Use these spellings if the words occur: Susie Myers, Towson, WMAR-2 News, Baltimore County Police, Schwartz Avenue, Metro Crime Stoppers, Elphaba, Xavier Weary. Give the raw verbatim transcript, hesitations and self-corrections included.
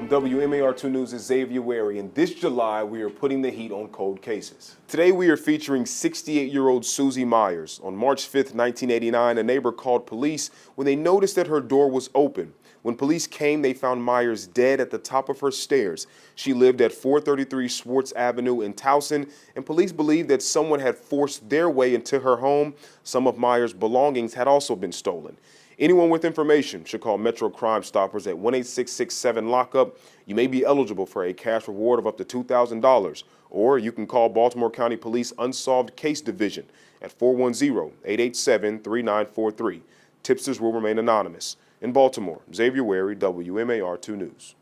I'm W M A R two News' Xavier Weary, and this July we are putting the heat on cold cases. Today we are featuring sixty-eight-year-old Susie Myers. On March fifth, nineteen eighty-nine, a neighbor called police when they noticed that her door was open. When police came, they found Myers dead at the top of her stairs. She lived at four thirty-three Schwartz Avenue in Towson, and police believe that someone had forced their way into her home. Some of Myers' belongings had also been stolen. Anyone with information should call Metro Crime Stoppers at one eight six six seven lockup. You may be eligible for a cash reward of up to two thousand dollars, or you can call Baltimore County Police Unsolved Case Division at four one zero, eight eight seven, three nine four three. Tipsters will remain anonymous. In Baltimore, Xavier Weary, W M A R two News.